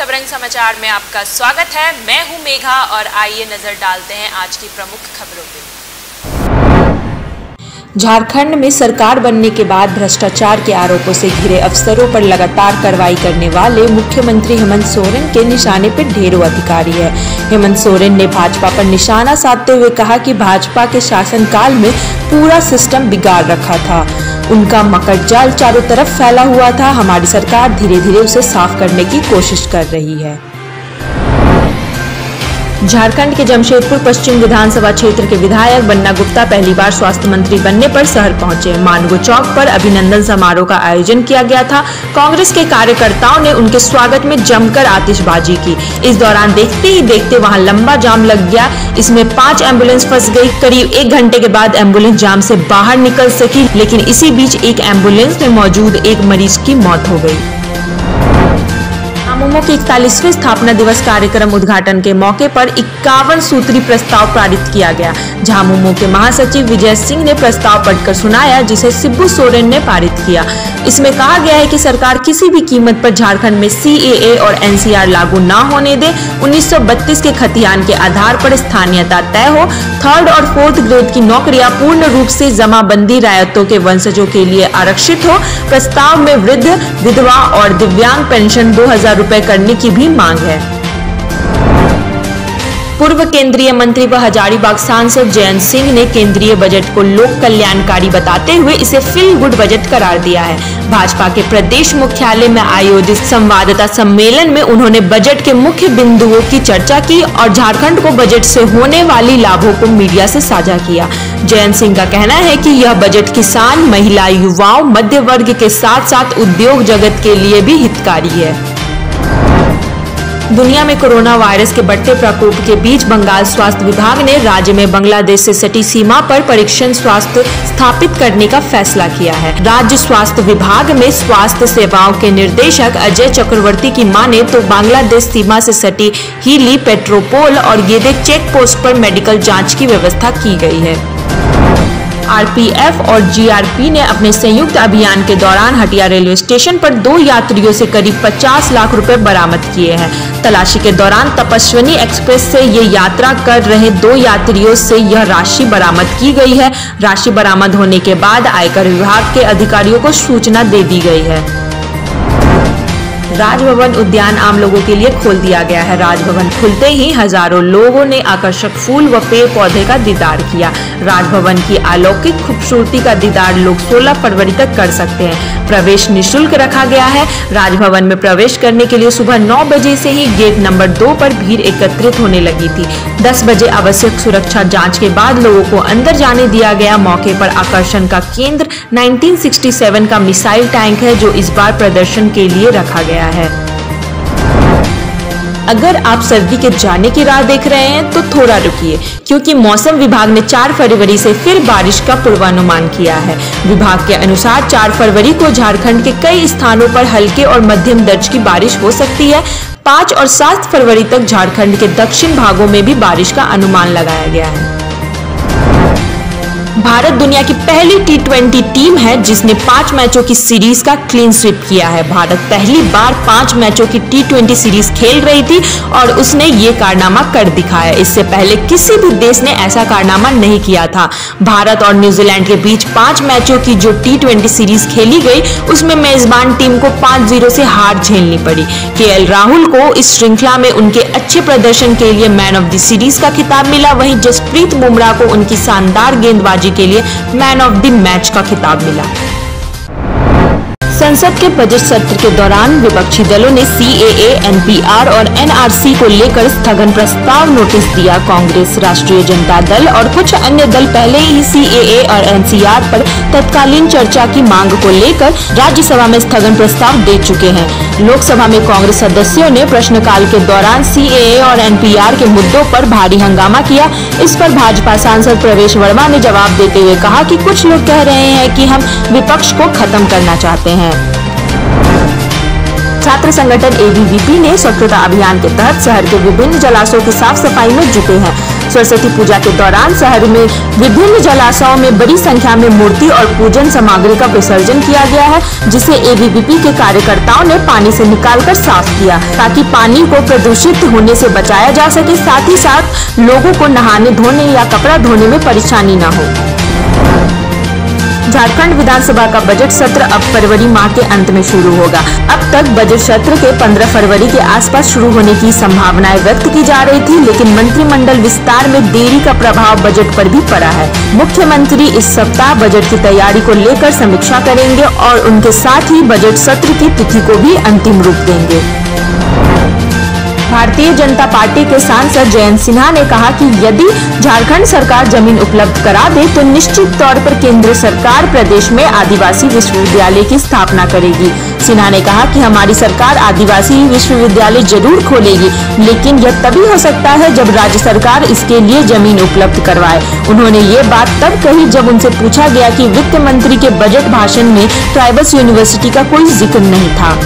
सबरंग समाचार में आपका स्वागत है। मैं हूं मेघा और आइए नजर डालते हैं आज की प्रमुख खबरों पे। झारखंड में सरकार बनने के बाद भ्रष्टाचार के आरोपों से घिरे अफसरों पर लगातार कार्रवाई करने वाले मुख्यमंत्री हेमंत सोरेन के निशाने पर ढेरों अधिकारी है। हेमंत सोरेन ने भाजपा पर निशाना साधते हुए कहा कि भाजपा के शासनकाल में पूरा सिस्टम बिगाड़ रखा था, उनका मकड़ जाल चारों तरफ फैला हुआ था। हमारी सरकार धीरे धीरे उसे साफ करने की कोशिश कर रही है। झारखंड के जमशेदपुर पश्चिम विधानसभा क्षेत्र के विधायक बन्ना गुप्ता पहली बार स्वास्थ्य मंत्री बनने पर शहर पहुंचे। मानगो चौक पर अभिनंदन समारोह का आयोजन किया गया था। कांग्रेस के कार्यकर्ताओं ने उनके स्वागत में जमकर आतिशबाजी की। इस दौरान देखते ही देखते वहां लंबा जाम लग गया। इसमें 5 एम्बुलेंस फंस गई। करीब 1 घंटे के बाद एम्बुलेंस जाम से बाहर निकल सकी, लेकिन इसी बीच एक एम्बुलेंस में मौजूद एक मरीज की मौत हो गई। आईएमए के 41वें स्थापना दिवस कार्यक्रम उद्घाटन के मौके पर 51 सूत्री प्रस्ताव पारित किया गया। झामुमो के महासचिव विजय सिंह ने प्रस्ताव पढ़कर सुनाया, जिसे सिब्बू सोरेन ने पारित किया। इसमें कहा गया है कि सरकार किसी भी कीमत पर झारखंड में CAA और NCR लागू न होने दे। 1932 के खतियान के आधार पर स्थानीयता तय हो। 3rd और 4th ग्रेड की नौकरियां पूर्ण रूप से जमाबंदी रायतों के वंशजों के लिए आरक्षित हो। प्रस्ताव में वृद्ध, विधवा और दिव्यांग पेंशन 2000 रुपए करने की भी मांग है। पूर्व केंद्रीय मंत्री व हजारीबाग सांसद जयंत सिंह ने केंद्रीय बजट को लोक कल्याणकारी बताते हुए इसे फील गुड बजट करार दिया है। भाजपा के प्रदेश मुख्यालय में आयोजित संवाददाता सम्मेलन में उन्होंने बजट के मुख्य बिंदुओं की चर्चा की और झारखंड को बजट से होने वाले लाभों को मीडिया से साझा किया। जयंत सिंह का कहना है कि यह बजट किसान, महिला, युवाओं, मध्य वर्ग के साथ साथ उद्योग जगत के लिए भी हितकारी है। दुनिया में कोरोना वायरस के बढ़ते प्रकोप के बीच बंगाल स्वास्थ्य विभाग ने राज्य में बांग्लादेश से सटी सीमा पर परीक्षण स्वास्थ्य स्थापित करने का फैसला किया है। राज्य स्वास्थ्य विभाग में स्वास्थ्य सेवाओं के निदेशक अजय चक्रवर्ती की माने तो बांग्लादेश सीमा से सटी हिली, पेट्रोपोल और गेदे चेक पोस्ट पर मेडिकल जाँच की व्यवस्था की गयी है। RPF और GRP ने अपने संयुक्त अभियान के दौरान हटिया रेलवे स्टेशन पर 2 यात्रियों से करीब 50 लाख रुपए बरामद किए हैं। तलाशी के दौरान तपस्विनी एक्सप्रेस से ये यात्रा कर रहे 2 यात्रियों से यह राशि बरामद की गई है। राशि बरामद होने के बाद आयकर विभाग के अधिकारियों को सूचना दे दी गई है। राजभवन उद्यान आम लोगों के लिए खोल दिया गया है। राजभवन खुलते ही हजारों लोगों ने आकर्षक फूल व पेड़ पौधे का दीदार किया। राजभवन की अलौकिक खूबसूरती का दीदार लोग 16 फरवरी तक कर सकते हैं। प्रवेश निःशुल्क रखा गया है। राजभवन में प्रवेश करने के लिए सुबह 9 बजे से ही गेट नंबर 2 पर भीड़ एकत्रित होने लगी थी। 10 बजे आवश्यक सुरक्षा जाँच के बाद लोगों को अंदर जाने दिया गया। मौके पर आकर्षण का केंद्र 1967 का मिसाइल टैंक है, जो इस बार प्रदर्शन के लिए रखा गया है। अगर आप सर्दी के जाने की राह देख रहे हैं तो थोड़ा रुकिए, क्योंकि मौसम विभाग ने 4 फरवरी से फिर बारिश का पूर्वानुमान किया है। विभाग के अनुसार 4 फरवरी को झारखंड के कई स्थानों पर हल्के और मध्यम दर्ज की बारिश हो सकती है। 5 और 7 फरवरी तक झारखंड के दक्षिण भागों में भी बारिश का अनुमान लगाया गया है। भारत दुनिया की पहली T20 टीम है जिसने 5 मैचों की सीरीज का क्लीन स्वीप किया है। भारत पहली बार 5 मैचों की T20 सीरीज खेल रही थी और उसने ये कारनामा कर दिखाया। इससे पहले किसी भी देश ने ऐसा कारनामा नहीं किया था। भारत और न्यूजीलैंड के बीच 5 मैचों की जो T20 सीरीज खेली गई, उसमें मेजबान टीम को 5-0 से हार झेलनी पड़ी। KL राहुल को इस श्रृंखला में उनके अच्छे प्रदर्शन के लिए मैन ऑफ द सीरीज का खिताब मिला। वहीं जसप्रीत बुमराह को उनकी शानदार गेंदबाजी के लिए मैन ऑफ द मैच का खिताब मिला। संसद के बजट सत्र के दौरान विपक्षी दलों ने CAA, NPR और NRC को लेकर स्थगन प्रस्ताव नोटिस दिया। कांग्रेस, राष्ट्रीय जनता दल और कुछ अन्य दल पहले ही CAA और NCR पर तत्कालीन चर्चा की मांग को लेकर राज्यसभा में स्थगन प्रस्ताव दे चुके हैं। लोकसभा में कांग्रेस सदस्यों ने प्रश्नकाल के दौरान CAA और NPR के मुद्दों पर भारी हंगामा किया। इस पर भाजपा सांसद प्रवेश वर्मा ने जवाब देते हुए कहा कि कुछ लोग कह रहे हैं कि हम विपक्ष को खत्म करना चाहते हैं। छात्र संगठन ABVP ने स्वच्छता अभियान के तहत शहर के विभिन्न जलाशयों की साफ सफाई में जुटे हैं। सरस्वती पूजा के दौरान शहर में विभिन्न जलाशयों में बड़ी संख्या में मूर्ति और पूजन सामग्री का विसर्जन किया गया है, जिसे एबीवीपी के कार्यकर्ताओं ने पानी से निकालकर साफ किया ताकि पानी को प्रदूषित होने से बचाया जा सके, साथ ही साथ लोगों को नहाने धोने या कपड़ा धोने में परेशानी न हो। झारखंड विधानसभा का बजट सत्र अब फरवरी माह के अंत में शुरू होगा। अब तक बजट सत्र के 15 फरवरी के आसपास शुरू होने की संभावनाएं व्यक्त की जा रही थी, लेकिन मंत्रिमंडल विस्तार में देरी का प्रभाव बजट पर भी पड़ा है। मुख्यमंत्री इस सप्ताह बजट की तैयारी को लेकर समीक्षा करेंगे और उनके साथ ही बजट सत्र की तिथि को भी अंतिम रूप देंगे। भारतीय जनता पार्टी के सांसद जयंत सिंह ने कहा कि यदि झारखंड सरकार जमीन उपलब्ध करा दे तो निश्चित तौर पर केंद्र सरकार प्रदेश में आदिवासी विश्वविद्यालय की स्थापना करेगी। सिन्हा ने कहा कि हमारी सरकार आदिवासी विश्वविद्यालय जरूर खोलेगी, लेकिन यह तभी हो सकता है जब राज्य सरकार इसके लिए जमीन उपलब्ध करवाए। उन्होंने ये बात तब कही जब उनसे पूछा गया कि वित्त मंत्री के बजट भाषण में ट्राइबल्स यूनिवर्सिटी का कोई जिक्र नहीं था।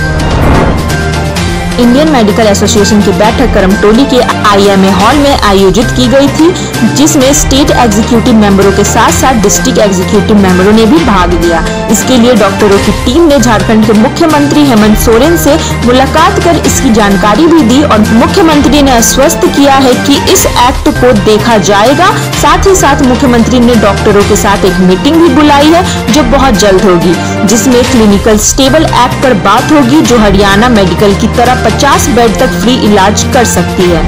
इंडियन मेडिकल एसोसिएशन की बैठक करमटोली के आईएमए हॉल में आयोजित की गई थी, जिसमें स्टेट एग्जीक्यूटिव मेंबरों के साथ साथ डिस्ट्रिक्ट एग्जीक्यूटिव मेंबरों ने भी भाग लिया। इसके लिए डॉक्टरों की टीम ने झारखंड के मुख्यमंत्री हेमंत सोरेन से मुलाकात कर इसकी जानकारी भी दी और मुख्यमंत्री ने आश्वस्त किया है कि इस एक्ट को देखा जाएगा। साथ ही साथ मुख्यमंत्री ने डॉक्टरों के साथ एक मीटिंग भी बुलाई है जो बहुत जल्द होगी, जिसमें क्लिनिकल स्टेबल एक्ट पर बात होगी जो हरियाणा मेडिकल की तरफ 50 बेड तक फ्री इलाज कर सकती है।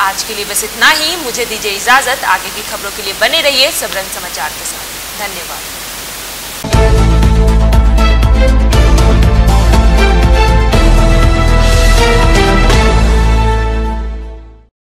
आज के लिए बस इतना ही, मुझे दीजिए इजाजत। आगे की खबरों के लिए बने रहिए सबरंग समाचार के साथ। धन्यवाद।